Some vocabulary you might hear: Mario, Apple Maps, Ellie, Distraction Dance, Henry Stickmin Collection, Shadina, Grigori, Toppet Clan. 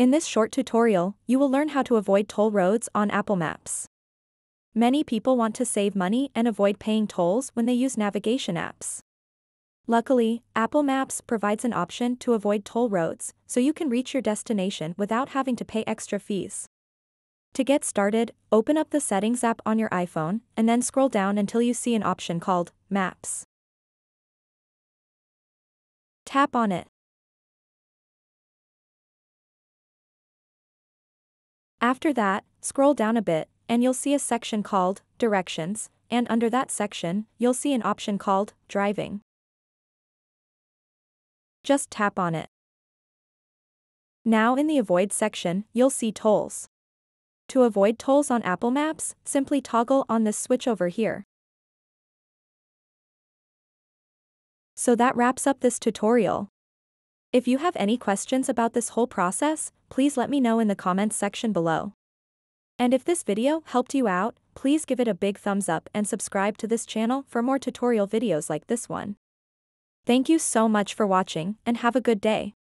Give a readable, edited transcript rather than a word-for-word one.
In this short tutorial, you will learn how to avoid toll roads on Apple Maps. Many people want to save money and avoid paying tolls when they use navigation apps. Luckily, Apple Maps provides an option to avoid toll roads, so you can reach your destination without having to pay extra fees. To get started, open up the Settings app on your iPhone, and then scroll down until you see an option called Maps. Tap on it. After that, scroll down a bit, and you'll see a section called Directions, and under that section, you'll see an option called Driving. Just tap on it. Now in the Avoid section, you'll see Tolls. To avoid tolls on Apple Maps, simply toggle on this switch over here. So that wraps up this tutorial. If you have any questions about this whole process, please let me know in the comments section below. And if this video helped you out, please give it a big thumbs up and subscribe to this channel for more tutorial videos like this one. Thank you so much for watching and have a good day.